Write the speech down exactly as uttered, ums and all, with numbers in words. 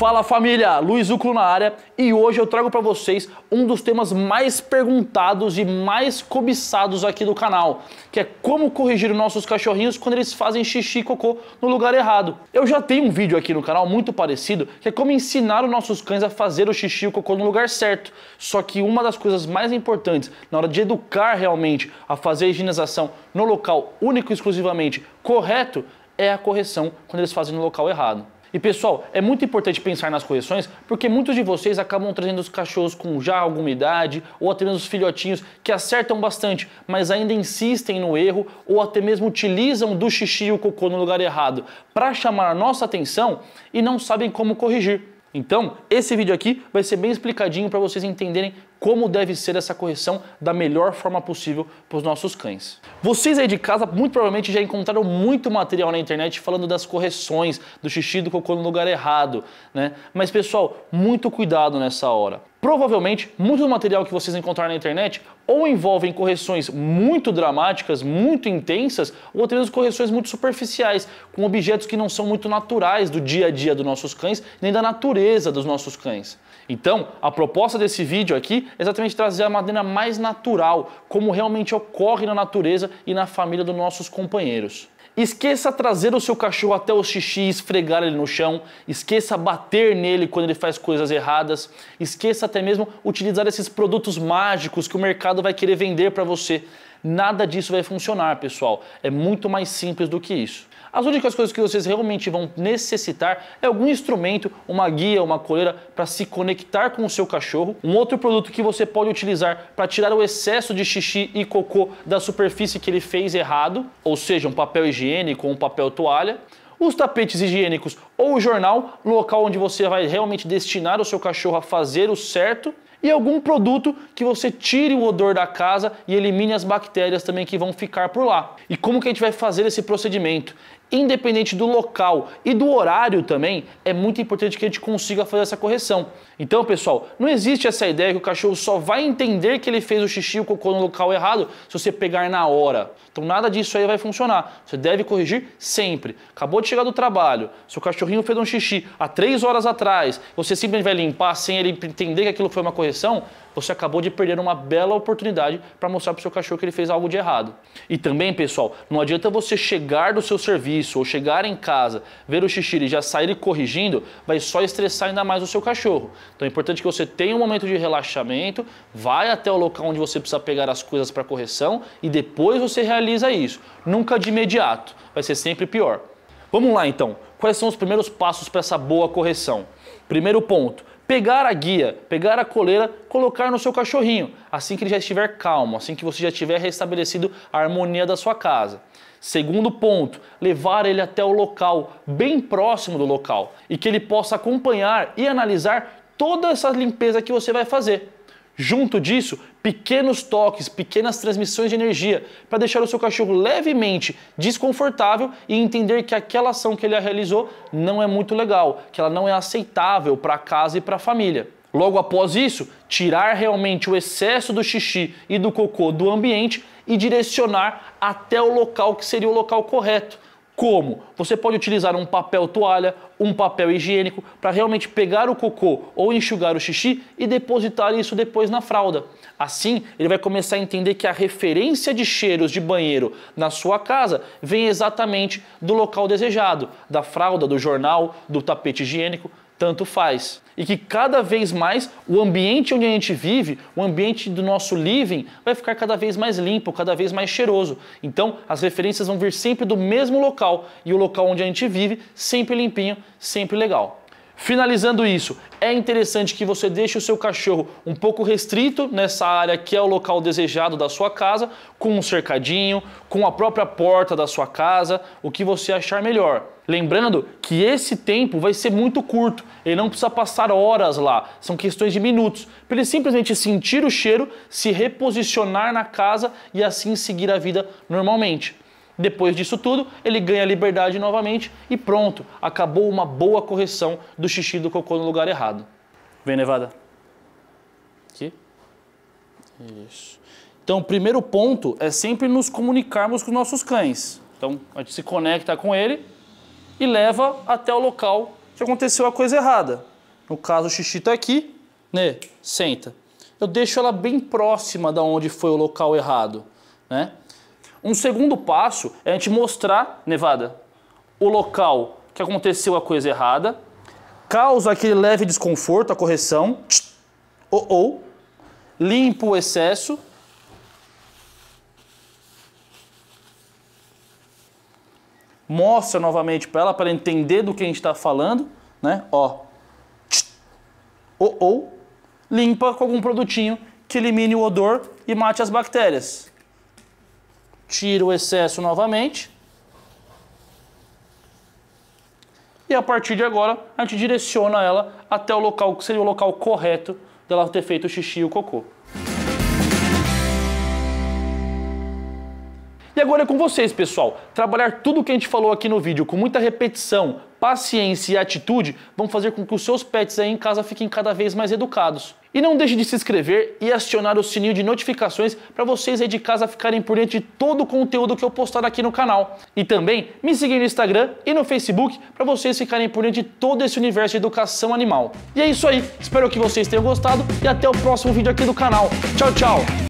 Fala família, Luís Zuccolo na área e hoje eu trago para vocês um dos temas mais perguntados e mais cobiçados aqui do canal, que é como corrigir os nossos cachorrinhos quando eles fazem xixi e cocô no lugar errado. Eu já tenho um vídeo aqui no canal muito parecido, que é como ensinar os nossos cães a fazer o xixi e o cocô no lugar certo. Só que uma das coisas mais importantes na hora de educar realmente a fazer a higienização no local único e exclusivamente correto é a correção quando eles fazem no local errado. E pessoal, é muito importante pensar nas correções, porque muitos de vocês acabam trazendo os cachorros com já alguma idade, ou até mesmo os filhotinhos que acertam bastante, mas ainda insistem no erro, ou até mesmo utilizam do xixi e o cocô no lugar errado para chamar a nossa atenção e não sabem como corrigir. Então, esse vídeo aqui vai ser bem explicadinho para vocês entenderem como deve ser essa correção da melhor forma possível para os nossos cães. Vocês aí de casa muito provavelmente já encontraram muito material na internet falando das correções do xixi e do cocô no lugar errado, né? Mas pessoal, muito cuidado nessa hora. Provavelmente, muito do material que vocês encontrarem na internet ou envolvem correções muito dramáticas, muito intensas, ou até mesmo correções muito superficiais, com objetos que não são muito naturais do dia a dia dos nossos cães, nem da natureza dos nossos cães. Então, a proposta desse vídeo aqui é exatamente trazer a maneira mais natural, como realmente ocorre na natureza e na família dos nossos companheiros. Esqueça trazer o seu cachorro até o xixi e esfregar ele no chão, esqueça bater nele quando ele faz coisas erradas, esqueça até mesmo utilizar esses produtos mágicos que o mercado vai querer vender para você. Nada disso vai funcionar, pessoal. É muito mais simples do que isso. As únicas coisas que vocês realmente vão necessitar é algum instrumento, uma guia, uma coleira para se conectar com o seu cachorro. Um outro produto que você pode utilizar para tirar o excesso de xixi e cocô da superfície que ele fez errado, ou seja, um papel higiênico ou um papel toalha. Os tapetes higiênicos ou o jornal, local onde você vai realmente destinar o seu cachorro a fazer o certo. E algum produto que você tire o odor da casa e elimine as bactérias também que vão ficar por lá. E como que a gente vai fazer esse procedimento? Independente do local e do horário também, é muito importante que a gente consiga fazer essa correção. Então, pessoal, não existe essa ideia que o cachorro só vai entender que ele fez o xixi e o cocô no local errado se você pegar na hora. Então, nada disso aí vai funcionar. Você deve corrigir sempre. Acabou de chegar do trabalho, seu cachorrinho fez um xixi há três horas atrás, você simplesmente vai limpar sem ele entender que aquilo foi uma correção. Você acabou de perder uma bela oportunidade para mostrar para o seu cachorro que ele fez algo de errado. E também, pessoal, não adianta você chegar do seu serviço ou chegar em casa, ver o xixi e já sair corrigindo, vai só estressar ainda mais o seu cachorro. Então é importante que você tenha um momento de relaxamento, vai até o local onde você precisa pegar as coisas para correção e depois você realiza isso. Nunca de imediato, vai ser sempre pior. Vamos lá então, quais são os primeiros passos para essa boa correção? Primeiro ponto. Pegar a guia, pegar a coleira, colocar no seu cachorrinho, assim que ele já estiver calmo, assim que você já tiver restabelecido a harmonia da sua casa. Segundo ponto, levar ele até o local, bem próximo do local, e que ele possa acompanhar e analisar toda essa limpeza que você vai fazer. Junto disso, pequenos toques, pequenas transmissões de energia, para deixar o seu cachorro levemente desconfortável e entender que aquela ação que ele realizou não é muito legal, que ela não é aceitável para a casa e para a família. Logo após isso, tirar realmente o excesso do xixi e do cocô do ambiente e direcionar até o local que seria o local correto. Como? Você pode utilizar um papel toalha, um papel higiênico para realmente pegar o cocô ou enxugar o xixi e depositar isso depois na fralda. Assim, ele vai começar a entender que a referência de cheiros de banheiro na sua casa vem exatamente do local desejado, da fralda, do jornal, do tapete higiênico, tanto faz. E que cada vez mais o ambiente onde a gente vive, o ambiente do nosso living, vai ficar cada vez mais limpo, cada vez mais cheiroso. Então, as referências vão vir sempre do mesmo local e o local onde a gente vive sempre limpinho, sempre legal. Finalizando isso, é interessante que você deixe o seu cachorro um pouco restrito nessa área que é o local desejado da sua casa, com um cercadinho, com a própria porta da sua casa, o que você achar melhor. Lembrando que esse tempo vai ser muito curto, ele não precisa passar horas lá, são questões de minutos, para ele simplesmente sentir o cheiro, se reposicionar na casa e assim seguir a vida normalmente. Depois disso tudo, ele ganha liberdade novamente e pronto, acabou uma boa correção do xixi e do cocô no lugar errado. Vem, Nevada. Aqui. Isso. Então, o primeiro ponto é sempre nos comunicarmos com os nossos cães. Então, a gente se conecta com ele e leva até o local que aconteceu a coisa errada. No caso, o xixi está aqui, né? Senta. Eu deixo ela bem próxima da onde foi o local errado, né? Um segundo passo é a gente mostrar, Nevada, o local que aconteceu a coisa errada, causa aquele leve desconforto, a correção, ou, ou limpo o excesso, mostra novamente para ela, para ela entender do que a gente está falando, né? Ó, ou, ou limpa com algum produtinho que elimine o odor e mate as bactérias. Tira o excesso novamente. E a partir de agora, a gente direciona ela até o local que seria o local correto dela ter feito o xixi e o cocô. E agora é com vocês, pessoal. Trabalhar tudo o que a gente falou aqui no vídeo com muita repetição, paciência e atitude vão fazer com que os seus pets aí em casa fiquem cada vez mais educados. E não deixe de se inscrever e acionar o sininho de notificações para vocês aí de casa ficarem por dentro de todo o conteúdo que eu postar aqui no canal. E também me seguir no Instagram e no Facebook para vocês ficarem por dentro de todo esse universo de educação animal. E é isso aí. Espero que vocês tenham gostado e até o próximo vídeo aqui do canal. Tchau, tchau!